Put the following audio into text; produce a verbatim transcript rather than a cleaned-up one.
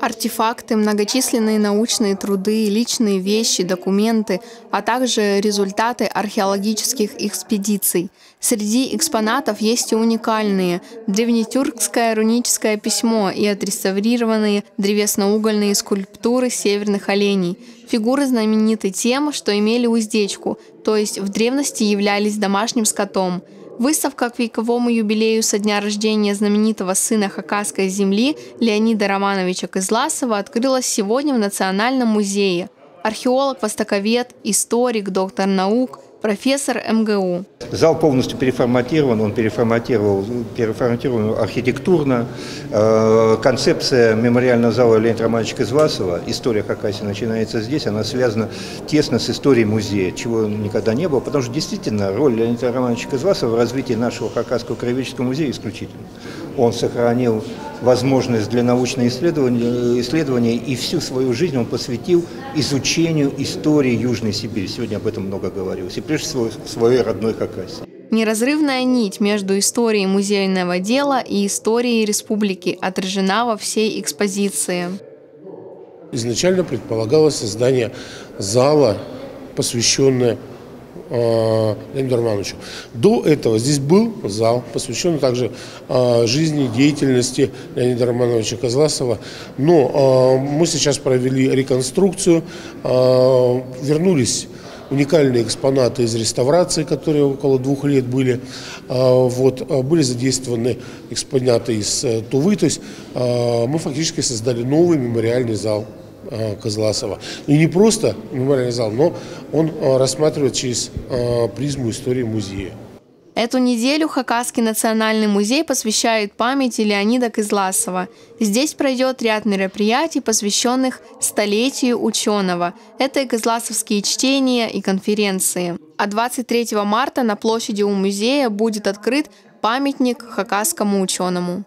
Артефакты, многочисленные научные труды, личные вещи, документы, а также результаты археологических экспедиций. Среди экспонатов есть и уникальные – древнетюркское руническое письмо и отреставрированные древесно-угольные скульптуры северных оленей. Фигуры знамениты тем, что имели уздечку, то есть в древности являлись домашним скотом. Выставка к вековому юбилею со дня рождения знаменитого сына Хакасской земли Леонида Романовича Кызласова открылась сегодня в Национальном музее. Археолог, востоковед, историк, доктор наук, профессор эм гэ у. Зал полностью переформатирован, он переформатировал, переформатирован архитектурно. Концепция мемориального зала Леонида Романовича Кызласова «История Хакасии» начинается здесь, она связана тесно с историей музея, чего никогда не было, потому что действительно роль Леонида Романовича Кызласова в развитии нашего Хакасского краеведческого музея исключительно. Он сохранил возможность для научных исследований, исследований и всю свою жизнь он посвятил изучению истории Южной Сибири. Сегодня об этом много говорилось. И прежде всего своей родной Хакасии. Неразрывная нить между историей музейного дела и историей республики отражена во всей экспозиции. Изначально предполагалось создание зала, посвященного Леониду Романовичу. До этого здесь был зал, посвященный также жизни, деятельности Леонида Романовича Кызласова. Но мы сейчас провели реконструкцию, вернулись уникальные экспонаты из реставрации, которые около двух лет были. Вот, были задействованы экспонаты из Тувы. То есть мы фактически создали новый мемориальный зал Кызласова. И не просто мемориальный зал, но он рассматривает через призму истории музея. Эту неделю Хакасский национальный музей посвящает памяти Леонида Кызласова. Здесь пройдет ряд мероприятий, посвященных столетию ученого. Это и кызласовские чтения, и конференции. А двадцать третьего марта на площади у музея будет открыт памятник хакасскому ученому.